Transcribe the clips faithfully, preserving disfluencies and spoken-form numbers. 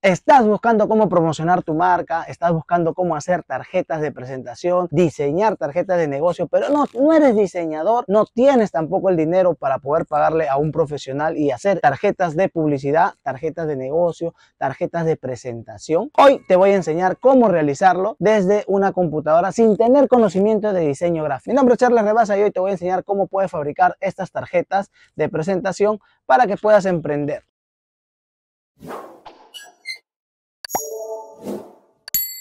Estás buscando cómo promocionar tu marca, estás buscando cómo hacer tarjetas de presentación, diseñar tarjetas de negocio, pero no, no eres diseñador, no tienes tampoco el dinero para poder pagarle a un profesional y hacer tarjetas de publicidad, tarjetas de negocio, tarjetas de presentación. Hoy te voy a enseñar cómo realizarlo desde una computadora sin tener conocimiento de diseño gráfico. Mi nombre es Charles Rebaza y hoy te voy a enseñar cómo puedes fabricar estas tarjetas de presentación para que puedas emprender.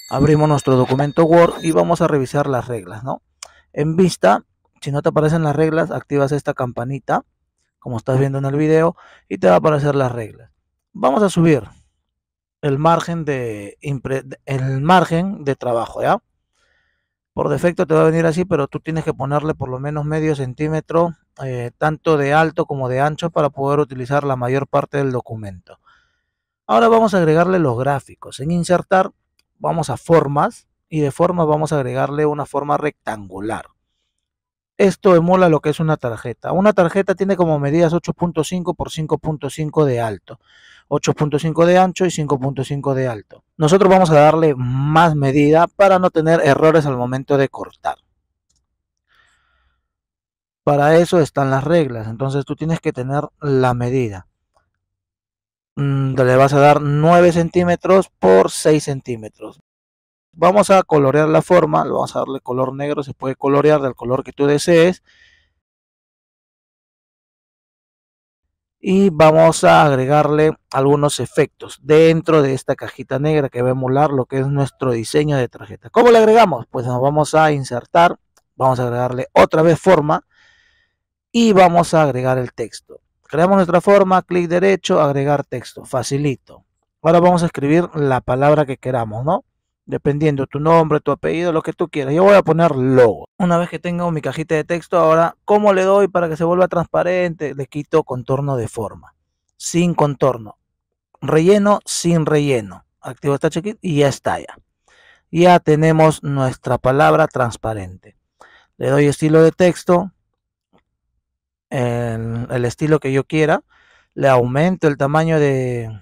Abrimos nuestro documento Word y vamos a revisar las reglas, ¿no? En vista, si no te aparecen las reglas, activas esta campanita, como estás viendo en el video, y te va a aparecer las reglas. Vamos a subir el margen de, el margen de trabajo, ¿ya? Por defecto te va a venir así, pero tú tienes que ponerle por lo menos medio centímetro, eh, tanto de alto como de ancho, para poder utilizar la mayor parte del documento. Ahora vamos a agregarle los gráficos. En insertar, vamos a formas y de formas vamos a agregarle una forma rectangular. Esto emula lo que es una tarjeta. Una tarjeta tiene como medidas ocho punto cinco por cinco punto cinco de alto, ocho punto cinco de ancho y cinco punto cinco de alto. Nosotros vamos a darle más medida para no tener errores al momento de cortar. Para eso están las reglas, entonces tú tienes que tener la medida. Le vas a dar nueve centímetros por seis centímetros. Vamos a colorear la forma, le vamos a darle color negro, se puede colorear del color que tú desees. Y vamos a agregarle algunos efectos dentro de esta cajita negra que va a emular lo que es nuestro diseño de tarjeta. ¿Cómo le agregamos? Pues nos vamos a insertar, vamos a agregarle otra vez forma y vamos a agregar el texto. Creamos nuestra forma, clic derecho, agregar texto, facilito. Ahora vamos a escribir la palabra que queramos, ¿no? Dependiendo tu nombre, tu apellido, lo que tú quieras. Yo voy a poner logo. Una vez que tengo mi cajita de texto, ahora, ¿cómo le doy para que se vuelva transparente? Le quito contorno de forma, sin contorno, relleno, sin relleno. Activo esta chequita y ya está ya. Ya tenemos nuestra palabra transparente. Le doy estilo de texto. El, el estilo que yo quiera, le aumento el tamaño de,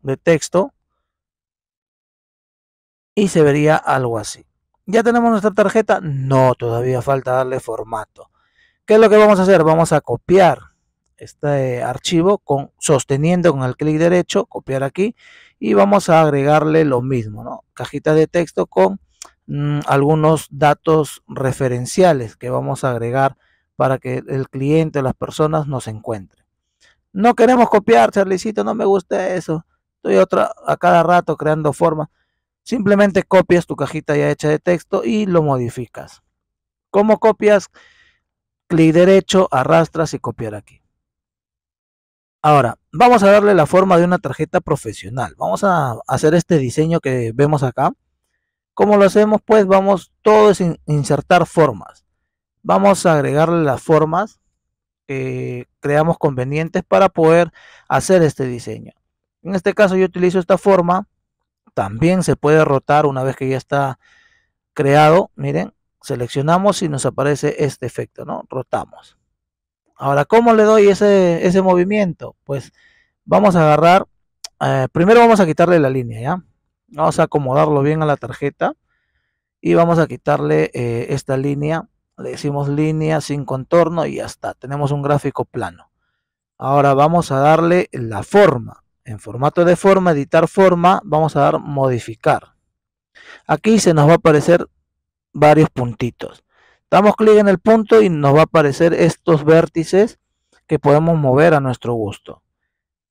de texto y se vería algo así. ¿Ya tenemos nuestra tarjeta? No, todavía falta darle formato. ¿Qué es lo que vamos a hacer? Vamos a copiar este archivo con, sosteniendo con el clic derecho, copiar aquí y vamos a agregarle lo mismo, ¿no? Cajita de texto con mmm, algunos datos referenciales que vamos a agregar para que el cliente o las personas nos encuentren. No queremos copiar, Charlicito, no me gusta eso. Estoy otra, a cada rato creando formas. Simplemente copias tu cajita ya hecha de texto y lo modificas. ¿Cómo copias? Clic derecho, arrastras y copiar aquí. Ahora, vamos a darle la forma de una tarjeta profesional. Vamos a hacer este diseño que vemos acá. ¿Cómo lo hacemos? Pues vamos, todo es insertar formas. Vamos a agregarle las formas que creamos convenientes para poder hacer este diseño. En este caso yo utilizo esta forma. También se puede rotar una vez que ya está creado. Miren, seleccionamos y nos aparece este efecto, ¿no? Rotamos. Ahora, ¿cómo le doy ese, ese movimiento? Pues vamos a agarrar, eh, primero vamos a quitarle la línea, ¿ya? Vamos a acomodarlo bien a la tarjeta y vamos a quitarle eh, esta línea. Le decimos línea sin contorno y ya está. Tenemos un gráfico plano. Ahora vamos a darle la forma. En formato de forma, editar forma, vamos a dar modificar. Aquí se nos va a aparecer varios puntitos. Damos clic en el punto y nos va a aparecer estos vértices que podemos mover a nuestro gusto.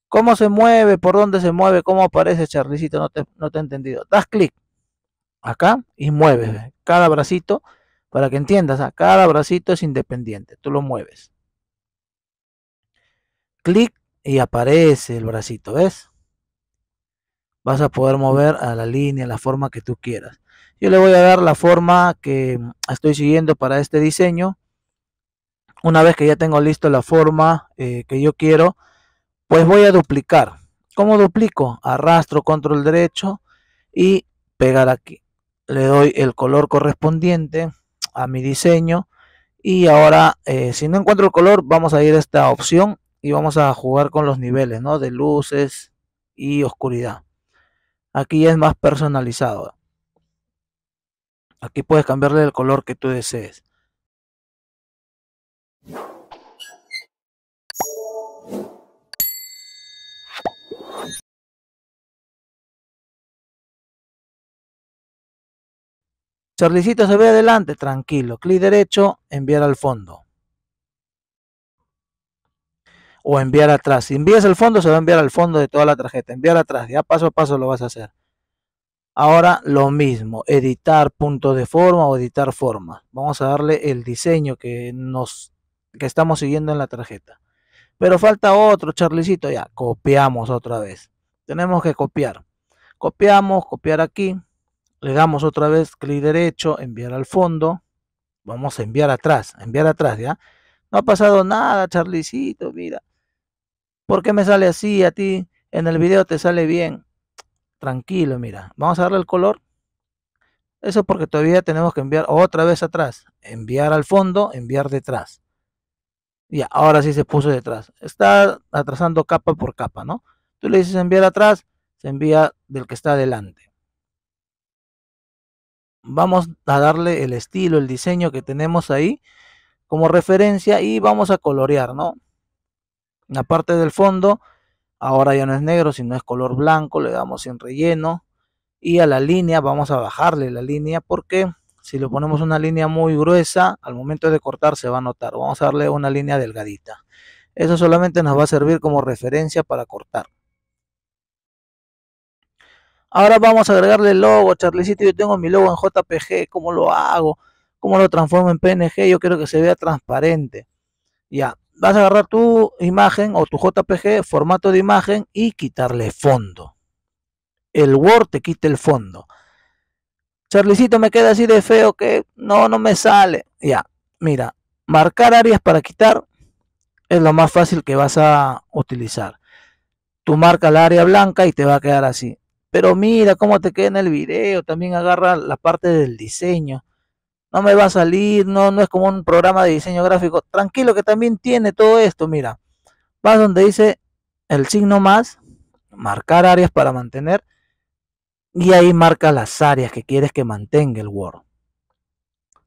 ¿Cómo se mueve? ¿Por dónde se mueve? ¿Cómo aparece, Charlicito? No te, no te he entendido. Das clic acá y mueves cada bracito. Para que entiendas, a cada bracito es independiente, tú lo mueves. Clic y aparece el bracito, ¿ves? Vas a poder mover a la línea, la forma que tú quieras. Yo le voy a dar la forma que estoy siguiendo para este diseño. Una vez que ya tengo listo la forma eh, que yo quiero, pues voy a duplicar. ¿Cómo duplico? Arrastro, control derecho y pegar aquí. Le doy el color correspondiente a mi diseño y ahora eh, si no encuentro el color vamos a ir a esta opción y vamos a jugar con los niveles, ¿no? De luces y oscuridad. Aquí es más personalizado. Aquí puedes cambiarle el color que tú desees. Charlicito se ve adelante, tranquilo. Clic derecho, enviar al fondo. O enviar atrás. Si envías al fondo, se va a enviar al fondo de toda la tarjeta. Enviar atrás, ya paso a paso lo vas a hacer. Ahora lo mismo, editar punto de forma o editar forma. Vamos a darle el diseño que, nos, que estamos siguiendo en la tarjeta. Pero falta otro, Charlicito. Ya, copiamos otra vez. Tenemos que copiar. Copiamos, copiar aquí. Le damos otra vez clic derecho, enviar al fondo. Vamos a enviar atrás, enviar atrás, ¿ya? No ha pasado nada, Charlicito, mira. ¿Por qué me sale así a ti? En el video te sale bien. Tranquilo, mira. Vamos a darle el color. Eso porque todavía tenemos que enviar otra vez atrás. Enviar al fondo, enviar detrás. Ya, ahora sí se puso detrás. Está atrasando capa por capa, ¿no? Tú le dices enviar atrás, se envía del que está adelante. Vamos a darle el estilo, el diseño que tenemos ahí como referencia y vamos a colorear, ¿no? La parte del fondo, ahora ya no es negro, sino es color blanco, le damos en relleno. Y a la línea, vamos a bajarle la línea porque si le ponemos una línea muy gruesa, al momento de cortar se va a notar. Vamos a darle una línea delgadita. Eso solamente nos va a servir como referencia para cortar. Ahora vamos a agregarle el logo, Charlicito. Yo tengo mi logo en J P G, ¿cómo lo hago? ¿Cómo lo transformo en P N G? Yo quiero que se vea transparente. Ya, vas a agarrar tu imagen o tu J P G, formato de imagen y quitarle fondo. El Word te quita el fondo. Charlicito, me queda así de feo que no, no me sale. Ya, mira, marcar áreas para quitar es lo más fácil que vas a utilizar. Tú marcas la área blanca y te va a quedar así. Pero mira cómo te queda en el video, también agarra la parte del diseño. No me va a salir, no, no es como un programa de diseño gráfico. Tranquilo que también tiene todo esto, mira. Vas donde dice el signo más, marcar áreas para mantener. Y ahí marca las áreas que quieres que mantenga el Word.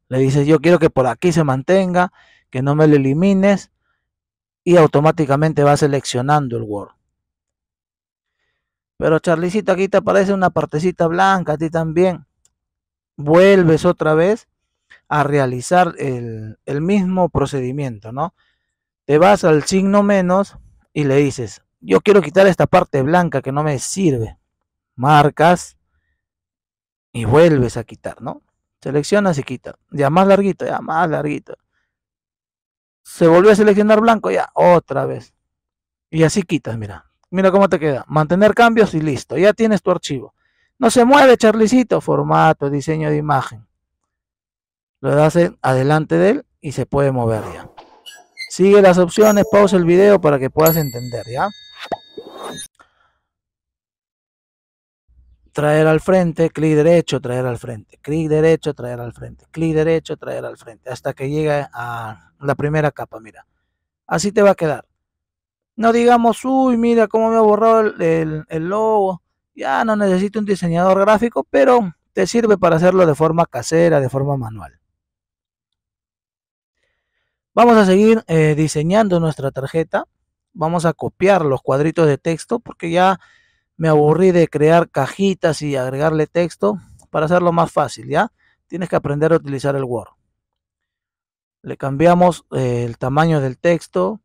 Le dices yo quiero que por aquí se mantenga, que no me lo elimines. Y automáticamente va seleccionando el Word. Pero Charlicito, aquí te aparece una partecita blanca, a ti también. Vuelves otra vez a realizar el, el mismo procedimiento, ¿no? Te vas al signo menos y le dices, yo quiero quitar esta parte blanca que no me sirve. Marcas y vuelves a quitar, ¿no? Seleccionas y quitas. Ya más larguito, ya más larguito. Se volvió a seleccionar blanco, ya otra vez. Y así quitas, mira. Mira cómo te queda. Mantener cambios y listo. Ya tienes tu archivo. No se mueve, Charlicito. Formato, diseño de imagen. Lo das adelante de él y se puede mover ya. Sigue las opciones. Pausa el video para que puedas entender ya. Traer al frente. Clic derecho, traer al frente. Clic derecho, traer al frente. Clic derecho, traer al frente. Hasta que llegue a la primera capa. Mira. Así te va a quedar. No digamos, uy, mira cómo me ha borrado el, el, el logo. Ya no necesito un diseñador gráfico, pero te sirve para hacerlo de forma casera, de forma manual. Vamos a seguir eh, diseñando nuestra tarjeta. Vamos a copiar los cuadritos de texto porque ya me aburrí de crear cajitas y agregarle texto para hacerlo más fácil, ¿ya? Tienes que aprender a utilizar el Word. Le cambiamos eh, el tamaño del texto.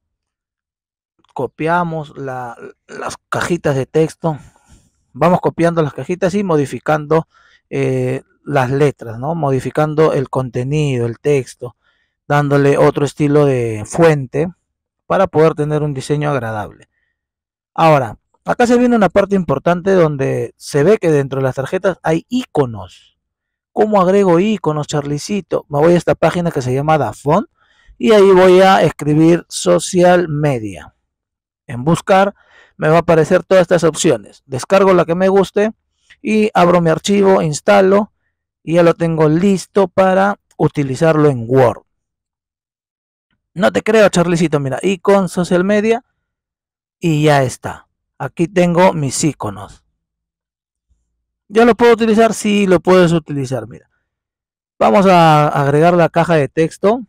Copiamos la, las cajitas de texto, vamos copiando las cajitas y modificando eh, las letras, ¿no? Modificando el contenido, el texto, dándole otro estilo de fuente para poder tener un diseño agradable. Ahora, acá se viene una parte importante donde se ve que dentro de las tarjetas hay iconos. ¿Cómo agrego iconos, Charlicito? Me voy a esta página que se llama Dafont y ahí voy a escribir social media. En buscar me va a aparecer todas estas opciones. Descargo la que me guste y abro mi archivo, instalo y ya lo tengo listo para utilizarlo en Word. No te creo, Charlicito, mira, icon social media y ya está. Aquí tengo mis iconos. ¿Ya lo puedo utilizar? Sí, lo puedes utilizar, mira. Vamos a agregar la caja de texto.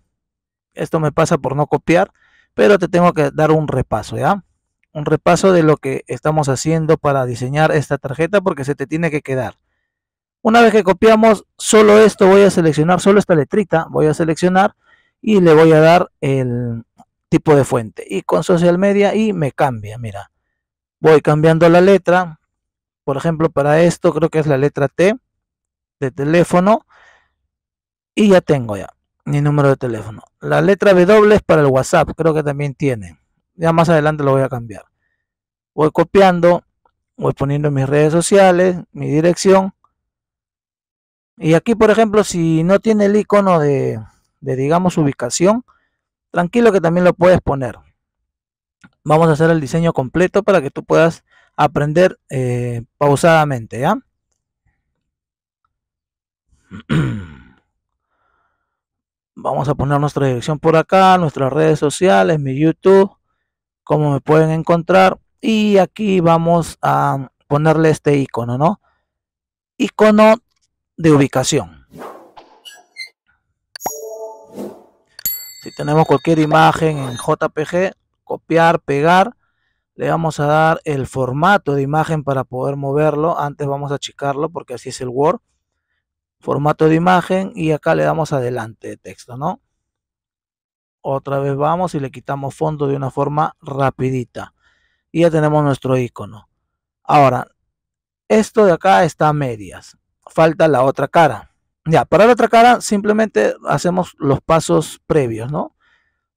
Esto me pasa por no copiar, pero te tengo que dar un repaso, ¿ya? Un repaso de lo que estamos haciendo para diseñar esta tarjeta, porque se te tiene que quedar. Una vez que copiamos, solo esto voy a seleccionar, solo esta letrita voy a seleccionar y le voy a dar el tipo de fuente. Y con social media y me cambia, mira. Voy cambiando la letra. Por ejemplo, para esto creo que es la letra T de teléfono. Y ya tengo ya mi número de teléfono. La letra W es para el WhatsApp, creo que también tiene. Ya más adelante lo voy a cambiar. Voy copiando, voy poniendo mis redes sociales, mi dirección. Y aquí, por ejemplo, si no tiene el icono de, de digamos, ubicación, tranquilo que también lo puedes poner. Vamos a hacer el diseño completo para que tú puedas aprender eh, pausadamente, ¿ya? Vamos a poner nuestra dirección por acá, nuestras redes sociales, mi YouTube, cómo me pueden encontrar. Y aquí vamos a ponerle este icono, ¿no? Icono de ubicación. Si tenemos cualquier imagen en J P G, copiar, pegar. Le vamos a dar el formato de imagen para poder moverlo. Antes vamos a achicarlo porque así es el Word. Formato de imagen y acá le damos adelante de texto, ¿no? Otra vez vamos y le quitamos fondo de una forma rapidita. Y ya tenemos nuestro icono. Ahora, esto de acá está a medias. Falta la otra cara. Ya, para la otra cara simplemente hacemos los pasos previos, ¿no?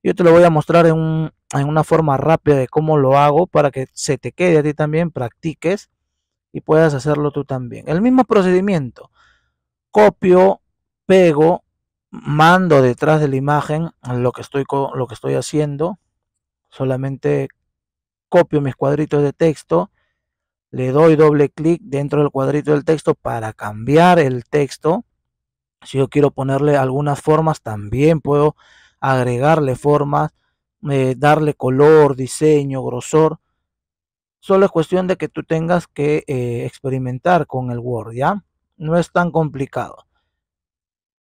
Yo te lo voy a mostrar en, un, en una forma rápida de cómo lo hago para que se te quede a ti también, practiques y puedas hacerlo tú también. El mismo procedimiento. Copio, pego, mando detrás de la imagen lo que estoy, lo que estoy haciendo. Solamente copio mis cuadritos de texto. Le doy doble clic dentro del cuadrito del texto para cambiar el texto. Si yo quiero ponerle algunas formas, también puedo agregarle formas, eh, darle color, diseño, grosor. Solo es cuestión de que tú tengas que eh, experimentar con el Word, ¿ya? No es tan complicado.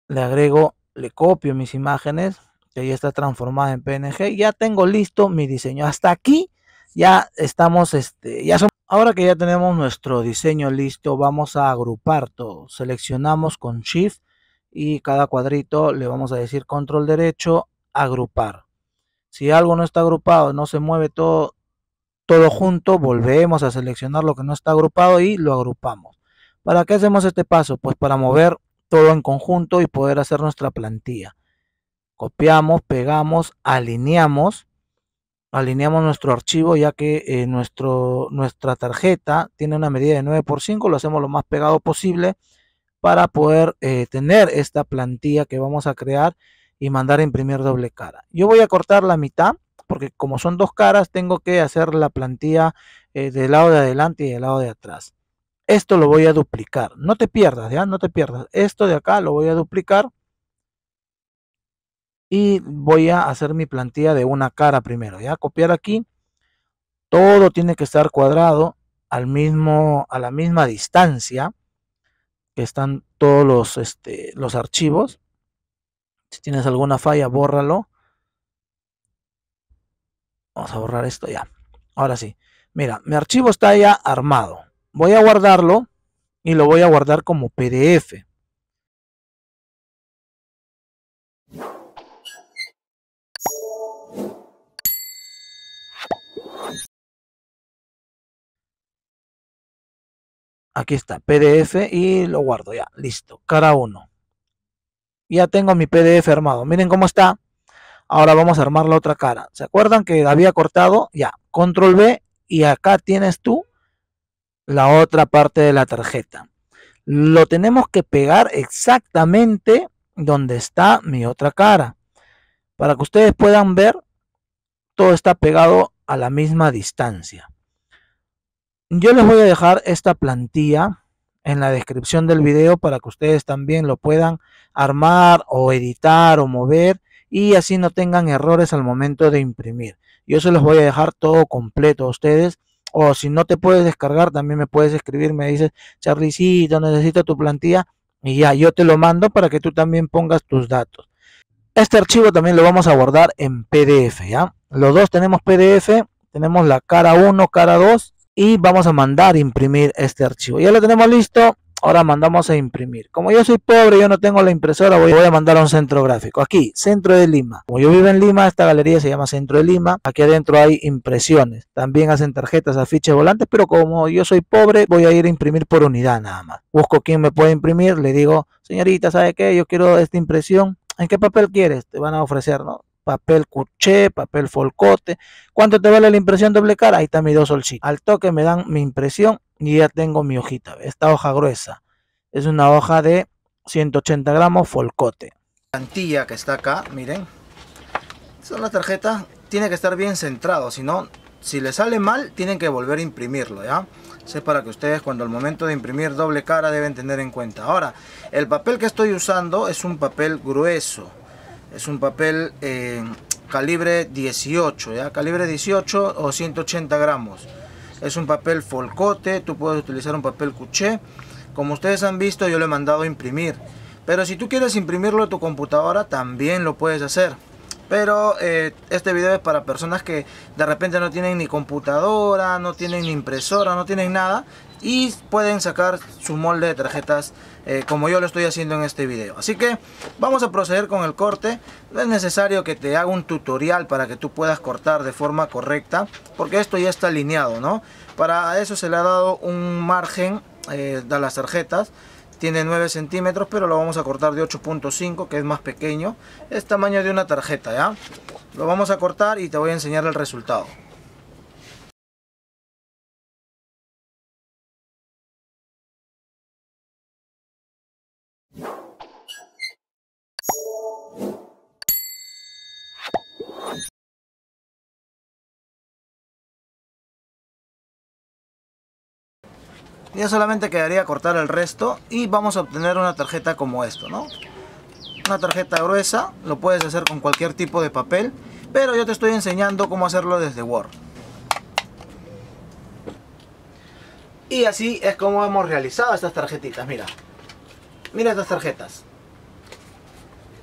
Le agrego, le copio mis imágenes, que ya está transformada en P N G. Ya tengo listo mi diseño. Hasta aquí ya estamos, este, ya somos. Ahora que ya tenemos nuestro diseño listo, vamos a agrupar todo. Seleccionamos con Shift y cada cuadrito le vamos a decir control derecho, agrupar. Si algo no está agrupado, no se mueve todo, todo junto, volvemos a seleccionar lo que no está agrupado y lo agrupamos. ¿Para qué hacemos este paso? Pues para mover todo en conjunto y poder hacer nuestra plantilla. Copiamos, pegamos, alineamos. Alineamos nuestro archivo ya que eh, nuestro, nuestra tarjeta tiene una medida de nueve por cinco. Lo hacemos lo más pegado posible para poder eh, tener esta plantilla que vamos a crear y mandar a imprimir doble cara. Yo voy a cortar la mitad porque como son dos caras tengo que hacer la plantilla eh, del lado de adelante y del lado de atrás. Esto lo voy a duplicar. No te pierdas, ¿ya? No te pierdas. Esto de acá lo voy a duplicar. Y voy a hacer mi plantilla de una cara primero. Ya copiar aquí. Todo tiene que estar cuadrado al mismo, a la misma distancia que están todos los, este, los archivos. Si tienes alguna falla, bórralo. Vamos a borrar esto ya. Ahora sí. Mira, mi archivo está ya armado. Voy a guardarlo y lo voy a guardar como P D F. Aquí está, P D F y lo guardo ya, listo, cara uno. Ya tengo mi P D F armado, miren cómo está. Ahora vamos a armar la otra cara. ¿Se acuerdan que había cortado? Ya, control B y acá tienes tú la otra parte de la tarjeta. Lo tenemos que pegar exactamente donde está mi otra cara. Para que ustedes puedan ver, todo está pegado a la misma distancia. Yo les voy a dejar esta plantilla en la descripción del video para que ustedes también lo puedan armar o editar o mover y así no tengan errores al momento de imprimir. Yo se los voy a dejar todo completo a ustedes O si no te puedes descargar, también me puedes escribir, me dices, Charlicito, necesito tu plantilla, y ya, yo te lo mando para que tú también pongas tus datos. Este archivo también lo vamos a guardar en P D F, ¿ya? Los dos tenemos P D F, tenemos la cara uno, cara dos, y vamos a mandar imprimir este archivo. Ya lo tenemos listo, ahora mandamos a imprimir. Como yo soy pobre, yo no tengo la impresora, voy a mandar a un centro gráfico. Aquí, Centro de Lima. Como yo vivo en Lima, esta galería se llama Centro de Lima. Aquí adentro hay impresiones. También hacen tarjetas, afiches, volantes, pero como yo soy pobre, voy a ir a imprimir por unidad nada más. Busco quién me puede imprimir, le digo, señorita, ¿sabe qué? Yo quiero esta impresión. ¿En qué papel quieres? Te van a ofrecer, ¿no? Papel cuché, papel folcote. ¿Cuánto te vale la impresión doble cara? Ahí está mi dos solcitos. Al toque me dan mi impresión y ya tengo mi hojita. Esta hoja gruesa es una hoja de ciento ochenta gramos folcote. La plantilla que está acá, miren. Esta es la tarjeta, tiene que estar bien centrado, si no, si le sale mal, tienen que volver a imprimirlo, ¿ya? Eso es para que ustedes cuando al momento de imprimir doble cara deben tener en cuenta. Ahora, el papel que estoy usando es un papel grueso. Es un papel eh, calibre dieciocho, ¿ya? Calibre dieciocho o ciento ochenta gramos. Es un papel folcote, tú puedes utilizar un papel cuché. Como ustedes han visto, yo lo he mandado a imprimir. Pero si tú quieres imprimirlo en tu computadora, también lo puedes hacer. Pero eh, este video es para personas que de repente no tienen ni computadora, no tienen ni impresora, no tienen nada. Y pueden sacar su molde de tarjetas eh, como yo lo estoy haciendo en este video. Así que vamos a proceder con el corte. No es necesario que te haga un tutorial para que tú puedas cortar de forma correcta, porque esto ya está alineado, ¿no? Para eso se le ha dado un margen eh, a las tarjetas. Tiene nueve centímetros, pero lo vamos a cortar de ocho punto cinco, que es más pequeño. Es tamaño de una tarjeta, ¿ya? Lo vamos a cortar y te voy a enseñar el resultado. Ya solamente quedaría cortar el resto y vamos a obtener una tarjeta como esto, ¿no? Una tarjeta gruesa, lo puedes hacer con cualquier tipo de papel, pero yo te estoy enseñando cómo hacerlo desde Word. Y así es como hemos realizado estas tarjetitas, mira. Mira estas tarjetas.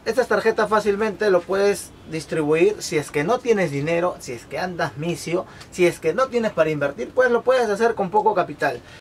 Estas tarjetas fácilmente lo puedes distribuir si es que no tienes dinero, si es que andas misio, si es que no tienes para invertir, pues lo puedes hacer con poco capital.